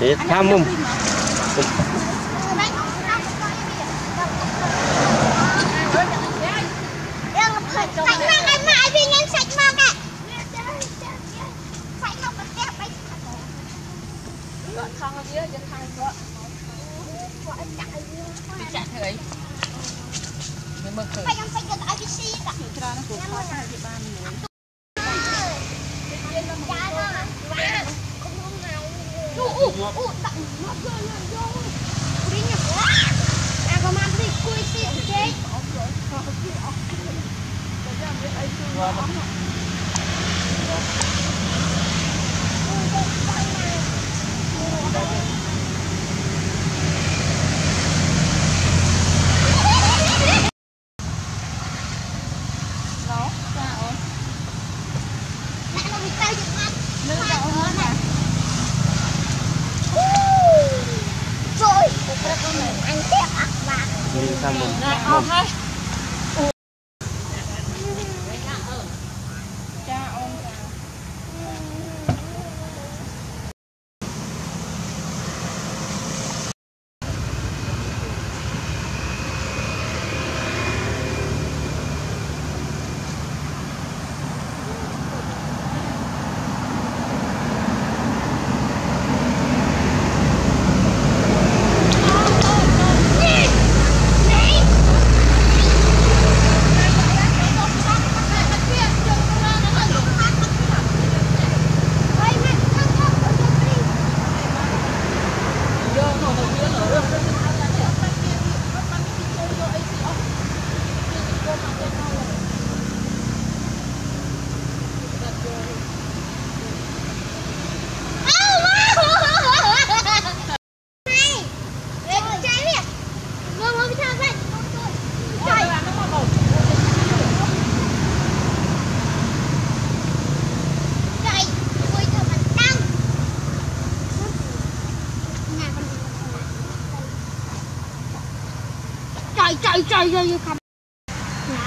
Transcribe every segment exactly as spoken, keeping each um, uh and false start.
Để tham mông. Trời ơi, vô không ngã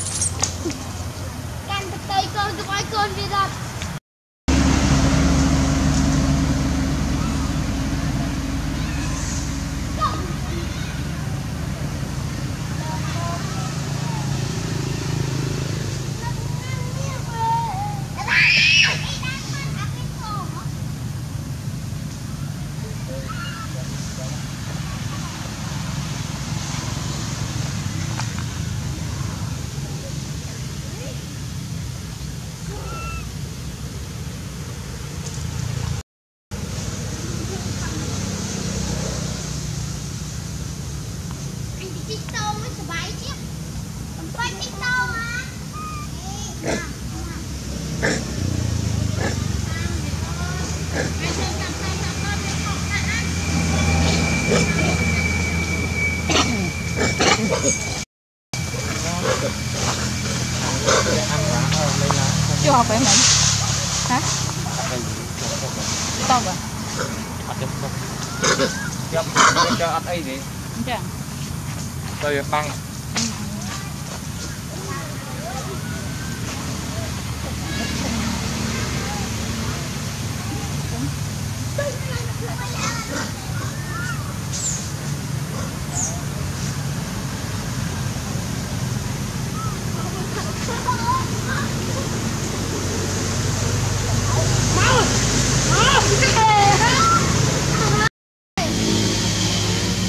Băng Hãy subscribe cho kênh Ghiền Mì Gõ để không bỏ lỡ những video hấp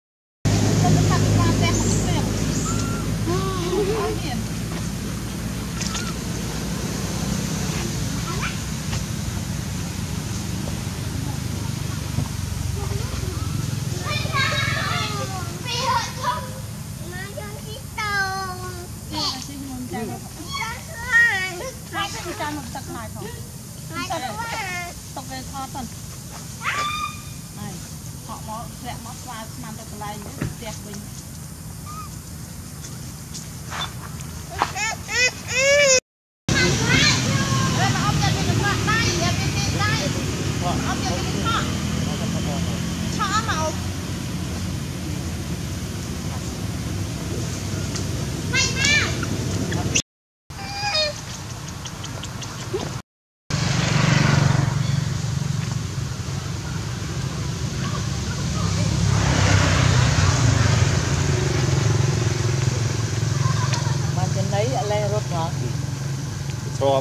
Cha mình tật này không? Tật này, tật về thọ tần. Này, họ mó rẽ mó qua nằm được lại những đẹp bình.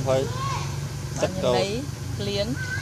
Hãy subscribe cho kênh Ghiền Mì Gõ để không bỏ lỡ những video hấp dẫn.